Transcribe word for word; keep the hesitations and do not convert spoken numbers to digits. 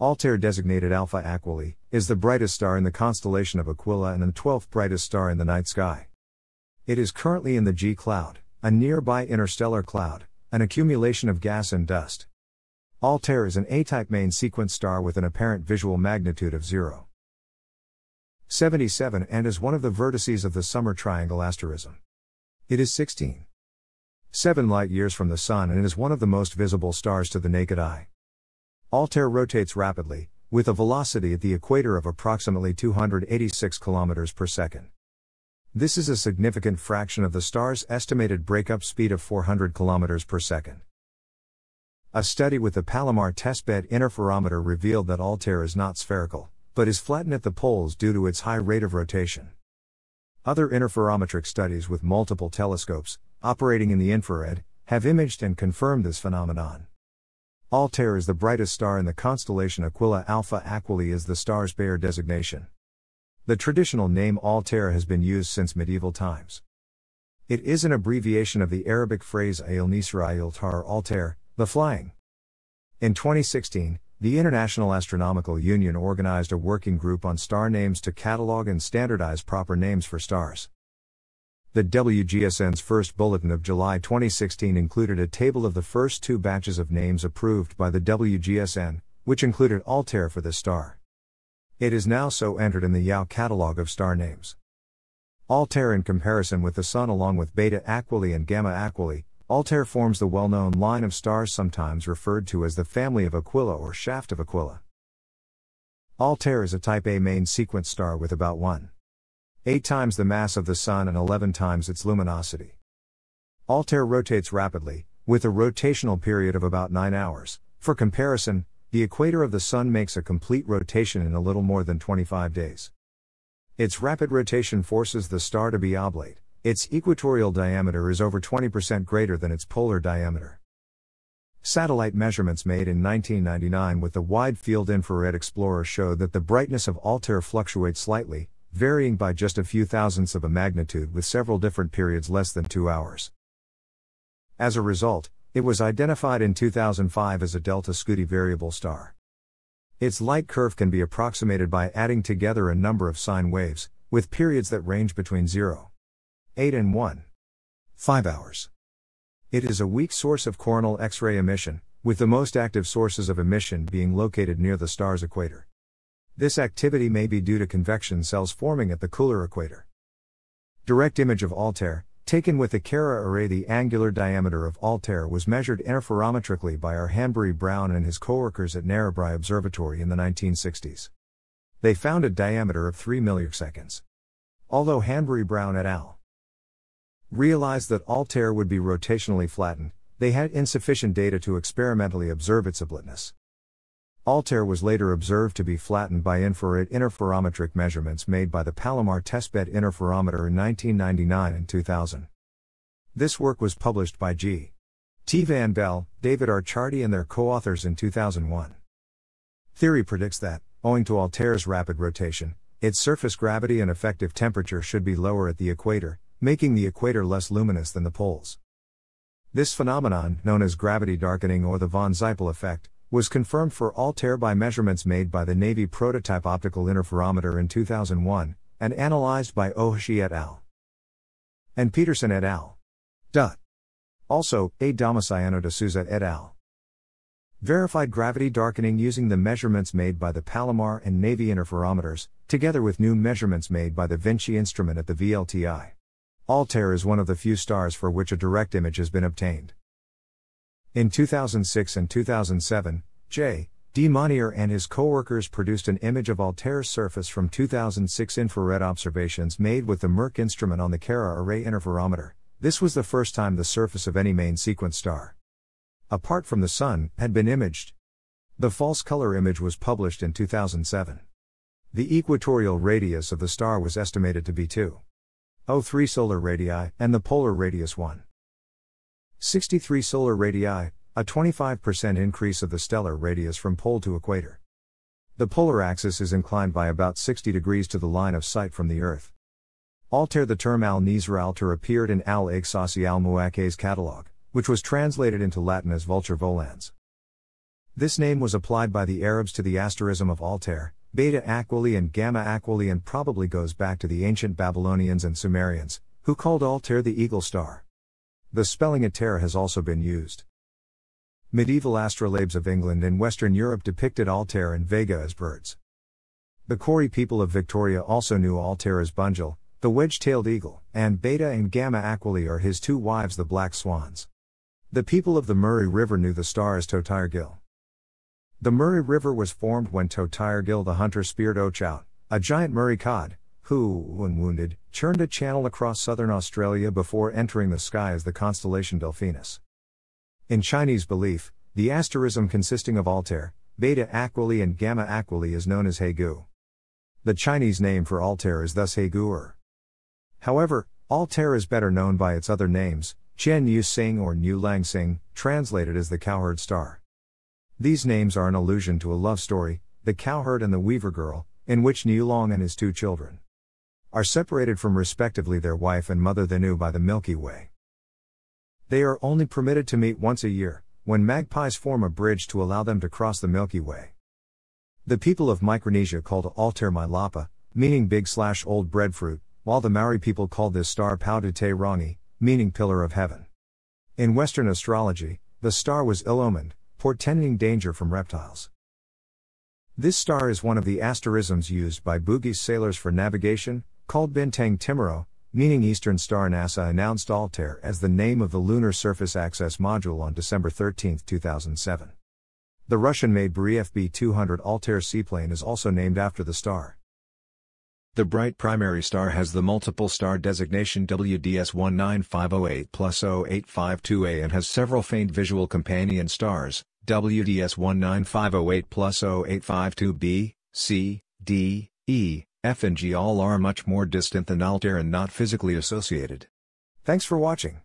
Altair, designated Alpha Aquilae, is the brightest star in the constellation of Aquila and the twelfth brightest star in the night sky. It is currently in the G cloud, a nearby interstellar cloud, an accumulation of gas and dust. Altair is an A-type main sequence star with an apparent visual magnitude of zero point seven seven and is one of the vertices of the Summer Triangle asterism. It is sixteen point seven light-years from the Sun and is one of the most visible stars to the naked eye. Altair rotates rapidly, with a velocity at the equator of approximately two hundred eighty-six kilometers per second. This is a significant fraction of the star's estimated breakup speed of four hundred kilometers per second. A study with the Palomar Testbed Interferometer revealed that Altair is not spherical, but is flattened at the poles due to its high rate of rotation. Other interferometric studies with multiple telescopes, operating in the infrared, have imaged and confirmed this phenomenon. Altair is the brightest star in the constellation Aquila. Alpha Aquilae is the star's Bayer designation. The traditional name Altair has been used since medieval times. It is an abbreviation of the Arabic phrase Al Nisra Al Tar Altair, the flying. In twenty sixteen, the International Astronomical Union organized a working group on star names to catalog and standardize proper names for stars. The W G S N's first bulletin of July twenty sixteen included a table of the first two batches of names approved by the W G S N, which included Altair for this star. It is now so entered in the Y A O catalog of star names. Altair, in comparison with the Sun, along with Beta Aquilae and Gamma Aquilae, Altair forms the well-known line of stars sometimes referred to as the family of Aquila or shaft of Aquila. Altair is a Type A main sequence star with about one. eight times the mass of the Sun and eleven times its luminosity. Altair rotates rapidly, with a rotational period of about nine hours. For comparison, the equator of the Sun makes a complete rotation in a little more than twenty-five days. Its rapid rotation forces the star to be oblate. Its equatorial diameter is over twenty percent greater than its polar diameter. Satellite measurements made in nineteen ninety-nine with the Wide Field Infrared Explorer showed that the brightness of Altair fluctuates slightly, varying by just a few thousandths of a magnitude with several different periods less than two hours. As a result, it was identified in two thousand five as a Delta Scuti variable star. Its light curve can be approximated by adding together a number of sine waves, with periods that range between zero point eight and one point five hours. It is a weak source of coronal X-ray emission, with the most active sources of emission being located near the star's equator. This activity may be due to convection cells forming at the cooler equator. Direct image of Altair, taken with the Cara array. The angular diameter of Altair was measured interferometrically by our Hanbury Brown and his co-workers at Narrabri Observatory in the nineteen sixties. They found a diameter of three milliseconds. Although Hanbury Brown et al. realized that Altair would be rotationally flattened, they had insufficient data to experimentally observe its oblateness. Altair was later observed to be flattened by infrared interferometric measurements made by the Palomar Testbed Interferometer in nineteen ninety-nine and two thousand. This work was published by G T Van Bell, David R. Chardy and their co-authors in two thousand one. Theory predicts that, owing to Altair's rapid rotation, its surface gravity and effective temperature should be lower at the equator, making the equator less luminous than the poles. This phenomenon, known as gravity darkening or the von Zeipel effect, was confirmed for Altair by measurements made by the Navy Prototype Optical Interferometer in two thousand one, and analyzed by Ohashi et al. and Peterson et al. Dot. Also, A. Domiciano de Souza et al. verified gravity darkening using the measurements made by the Palomar and Navy interferometers, together with new measurements made by the Vinci instrument at the V L T I. Altair is one of the few stars for which a direct image has been obtained. In two thousand six and two thousand seven, J D Monnier and his co-workers produced an image of Altair's surface from two thousand six infrared observations made with the Merck instrument on the Cara array interferometer. This was the first time the surface of any main sequence star, apart from the Sun, had been imaged. The false color image was published in two thousand seven. The equatorial radius of the star was estimated to be two point zero three solar radii, and the polar radius one point six three solar radii, a twenty-five percent increase of the stellar radius from pole to equator. The polar axis is inclined by about sixty degrees to the line of sight from the Earth. Altair. The term Al-Nisra Altair appeared in Al-Iqsasi al-Muakke's catalog, which was translated into Latin as Vulture Volans. This name was applied by the Arabs to the asterism of Altair, Beta Aquili and Gamma Aquili, and probably goes back to the ancient Babylonians and Sumerians, who called Altair the eagle star. The spelling Altair has also been used. Medieval astrolabes of England and Western Europe depicted Altair and Vega as birds. The Kori people of Victoria also knew Altair as Bunjil, the wedge-tailed eagle, and Beta and Gamma Aquili are his two wives, the black swans. The people of the Murray River knew the star as Tohtirgil. The Murray River was formed when Tohtirgil the hunter speared Ochout, a giant Murray cod, who, when wounded, churned a channel across southern Australia before entering the sky as the constellation Delphinus. In Chinese belief, the asterism consisting of Altair, Beta Aquili and Gamma Aquili is known as Hegu. The Chinese name for Altair is thus Hegu'er. However, Altair is better known by its other names, Chen Yu Sing or New Lang Sing, translated as the cowherd star. These names are an allusion to a love story, The Cowherd and the Weaver Girl, in which New Long and his two children are separated from respectively their wife and mother Thenu by the Milky Way. They are only permitted to meet once a year, when magpies form a bridge to allow them to cross the Milky Way. The people of Micronesia called Altair Mailapa, meaning big slash old breadfruit, while the Maori people called this star Pau de Te Rangi, meaning pillar of heaven. In Western astrology, the star was ill-omened, portending danger from reptiles. This star is one of the asterisms used by Bugis sailors for navigation, called Bintang Timoro, meaning Eastern Star. NASA announced Altair as the name of the Lunar Surface Access Module on December thirteenth two thousand seven. The Russian-made Bereev B two hundred Altair seaplane is also named after the star. The bright primary star has the multiple star designation W D S one nine five zero eight plus zero eight five two A and has several faint visual companion stars, W D S one nine five zero eight plus zero eight five two B, C, D, E, F and G. All are much more distant than Altair and not physically associated. Thanks for watching.